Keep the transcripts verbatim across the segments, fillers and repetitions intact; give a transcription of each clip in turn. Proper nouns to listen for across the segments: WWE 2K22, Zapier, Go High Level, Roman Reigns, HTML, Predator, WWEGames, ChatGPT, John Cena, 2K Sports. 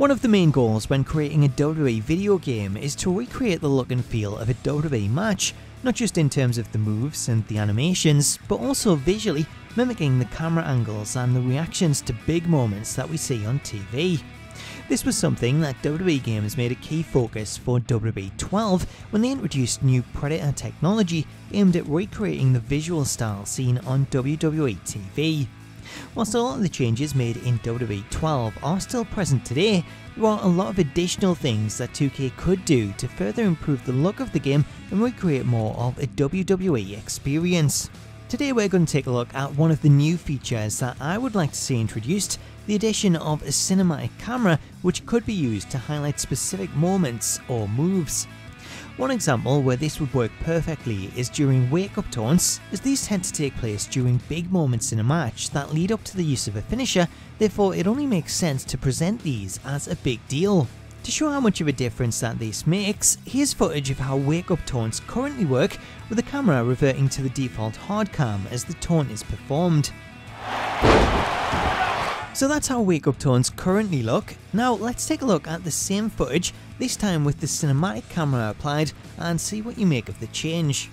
One of the main goals when creating a W W E video game is to recreate the look and feel of a W W E match, not just in terms of the moves and the animations, but also visually mimicking the camera angles and the reactions to big moments that we see on T V. This was something that W W E Games made a key focus for W W E twelve when they introduced new Predator technology aimed at recreating the visual style seen on W W E T V. Whilst a lot of the changes made in W W E twelve are still present today, there are a lot of additional things that two K could do to further improve the look of the game and recreate more of a W W E experience. Today we're going to take a look at one of the new features that I would like to see introduced, the addition of a cinematic camera which could be used to highlight specific moments or moves. One example where this would work perfectly is during wake-up taunts, as these tend to take place during big moments in a match that lead up to the use of a finisher, therefore it only makes sense to present these as a big deal. To show how much of a difference that this makes, here's footage of how wake-up taunts currently work, with the camera reverting to the default hard cam as the taunt is performed. So that's how wake-up taunts currently look. Now let's take a look at the same footage, this time with the cinematic camera applied, and see what you make of the change.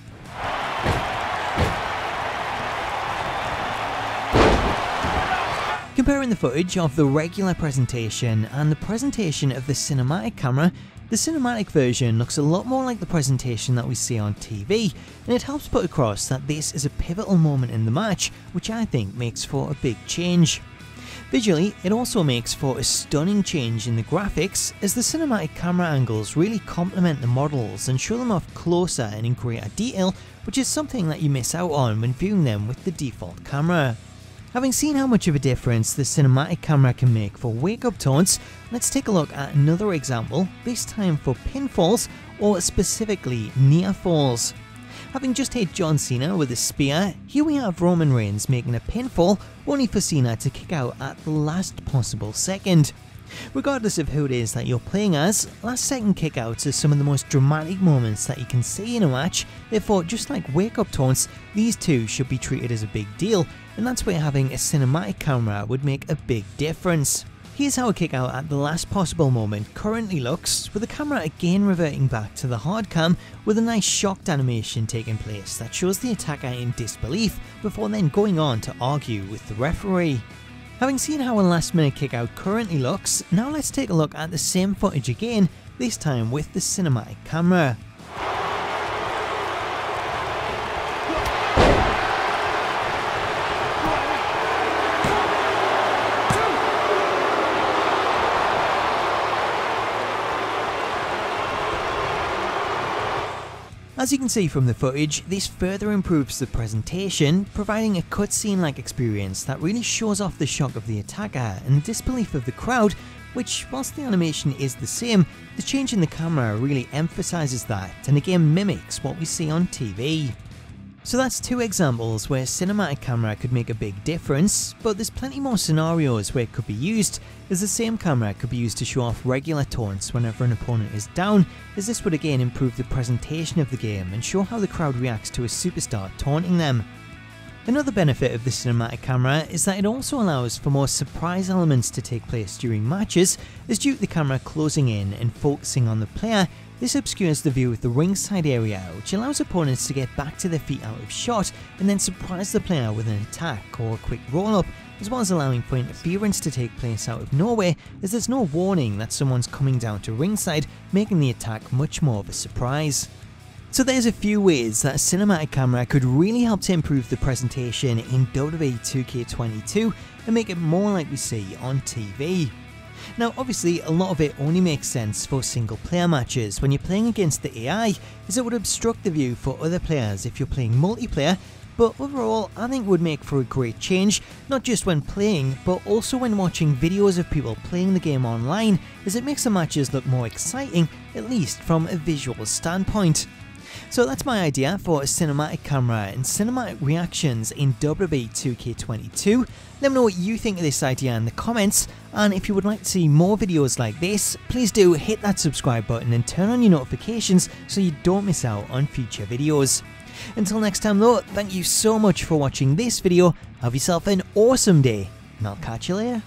Comparing the footage of the regular presentation and the presentation of the cinematic camera, the cinematic version looks a lot more like the presentation that we see on T V, and it helps put across that this is a pivotal moment in the match, which I think makes for a big change. Visually, it also makes for a stunning change in the graphics, as the cinematic camera angles really complement the models and show them off closer and in greater detail, which is something that you miss out on when viewing them with the default camera. Having seen how much of a difference the cinematic camera can make for wake-up taunts, let's take a look at another example, this time for pinfalls, or specifically near falls. Having just hit John Cena with a spear, here we have Roman Reigns making a pinfall, only for Cena to kick out at the last possible second. Regardless of who it is that you're playing as, last second kickouts are some of the most dramatic moments that you can see in a match, therefore just like wake up taunts, these two should be treated as a big deal, and that's where having a cinematic camera would make a big difference. Here's how a kickout at the last possible moment currently looks, with the camera again reverting back to the hard cam, with a nice shocked animation taking place that shows the attacker in disbelief before then going on to argue with the referee. Having seen how a last minute kickout currently looks, now let's take a look at the same footage again, this time with the cinematic camera. As you can see from the footage, this further improves the presentation, providing a cutscene-like experience that really shows off the shock of the attacker and the disbelief of the crowd, which, whilst the animation is the same, the change in the camera really emphasises that and again mimics what we see on T V. So that's two examples where a cinematic camera could make a big difference, but there's plenty more scenarios where it could be used, as the same camera could be used to show off regular taunts whenever an opponent is down, as this would again improve the presentation of the game and show how the crowd reacts to a superstar taunting them. Another benefit of the cinematic camera is that it also allows for more surprise elements to take place during matches, as due to the camera closing in and focusing on the player, this obscures the view of the ringside area, which allows opponents to get back to their feet out of shot and then surprise the player with an attack or a quick roll-up, as well as allowing for interference to take place out of nowhere, as there's no warning that someone's coming down to ringside, making the attack much more of a surprise. So there's a few ways that a cinematic camera could really help to improve the presentation in W W E two K twenty-two and make it more like we see on T V. Now obviously a lot of it only makes sense for single player matches when you're playing against the A I, as it would obstruct the view for other players if you're playing multiplayer, but overall I think it would make for a great change, not just when playing but also when watching videos of people playing the game online, as it makes the matches look more exciting, at least from a visual standpoint. So that's my idea for a cinematic camera and cinematic reactions in W W E two K twenty-two. Let me know what you think of this idea in the comments, and if you would like to see more videos like this, please do hit that subscribe button and turn on your notifications so you don't miss out on future videos. Until next time though, thank you so much for watching this video, have yourself an awesome day, and I'll catch you later.